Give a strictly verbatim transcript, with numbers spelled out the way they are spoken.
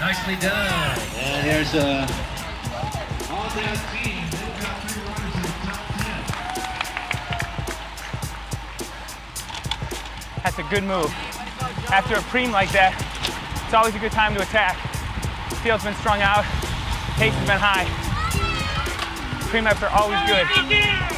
Nicely done. And here's a all down team. They've got three runners in the top ten. That's a good move. After a preem like that, it's always a good time to attack. The field's been strung out, pace has been high. Preem ups are always good.